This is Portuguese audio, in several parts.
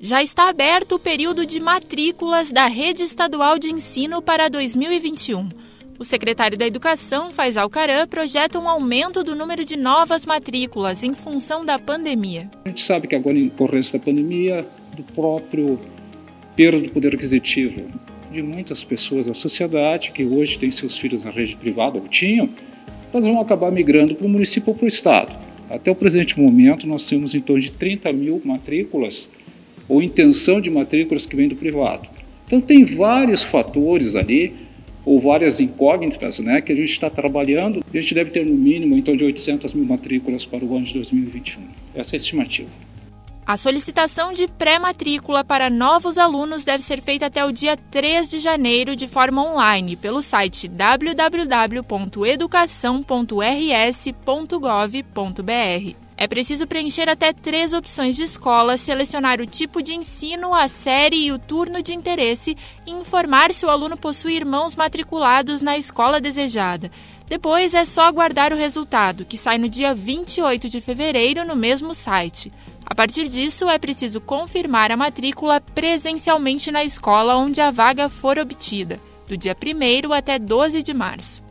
Já está aberto o período de matrículas da Rede Estadual de Ensino para 2021. O secretário da Educação, Faisal Caram, projeta um aumento do número de novas matrículas em função da pandemia. A gente sabe que agora, em decorrência da pandemia, do próprio perda do poder aquisitivo de muitas pessoas da sociedade, que hoje têm seus filhos na rede privada ou tinham, elas vão acabar migrando para o município ou para o estado. Até o presente momento, nós temos em torno de 30 mil matrículas ou intenção de matrículas que vem do privado. Então tem vários fatores ali, ou várias incógnitas, né, que a gente está trabalhando. A gente deve ter no mínimo em torno de 800 mil matrículas para o ano de 2021. Essa é a estimativa. A solicitação de pré-matrícula para novos alunos deve ser feita até o dia 3 de janeiro de forma online pelo site www.educação.rs.gov.br. É preciso preencher até 3 opções de escola, selecionar o tipo de ensino, a série e o turno de interesse e informar se o aluno possui irmãos matriculados na escola desejada. Depois é só aguardar o resultado, que sai no dia 28 de fevereiro no mesmo site. A partir disso, é preciso confirmar a matrícula presencialmente na escola onde a vaga for obtida, do dia 1º até 12 de março.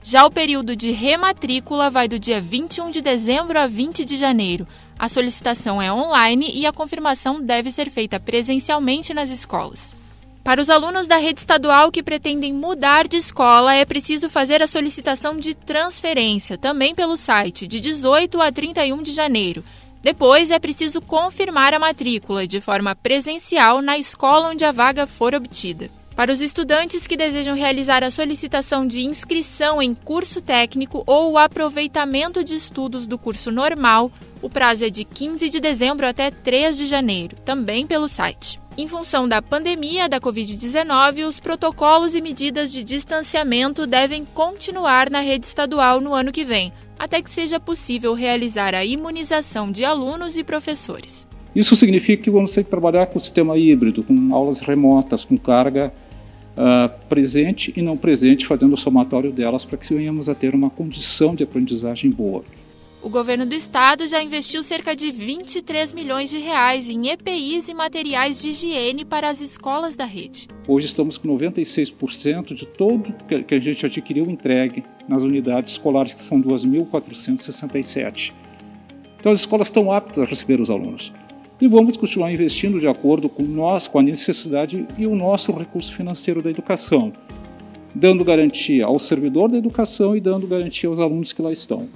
Já o período de rematrícula vai do dia 21 de dezembro a 20 de janeiro. A solicitação é online e a confirmação deve ser feita presencialmente nas escolas. Para os alunos da rede estadual que pretendem mudar de escola, é preciso fazer a solicitação de transferência, também pelo site, de 18 a 31 de janeiro. Depois é preciso confirmar a matrícula de forma presencial na escola onde a vaga for obtida. Para os estudantes que desejam realizar a solicitação de inscrição em curso técnico ou o aproveitamento de estudos do curso normal, o prazo é de 15 de dezembro até 3 de janeiro, também pelo site. Em função da pandemia da Covid-19, os protocolos e medidas de distanciamento devem continuar na rede estadual no ano que vem, até que seja possível realizar a imunização de alunos e professores. Isso significa que vamos ter que trabalhar com o sistema híbrido, com aulas remotas, com carga presente e não presente, fazendo o somatório delas para que venhamos a ter uma condição de aprendizagem boa. O governo do estado já investiu cerca de 23 milhões de reais em EPIs e materiais de higiene para as escolas da rede. Hoje estamos com 96% de todo que a gente adquiriu entregue nas unidades escolares, que são 2.467. Então as escolas estão aptas a receber os alunos. E vamos continuar investindo de acordo com nós, com a necessidade e o nosso recurso financeiro da educação, dando garantia ao servidor da educação e dando garantia aos alunos que lá estão.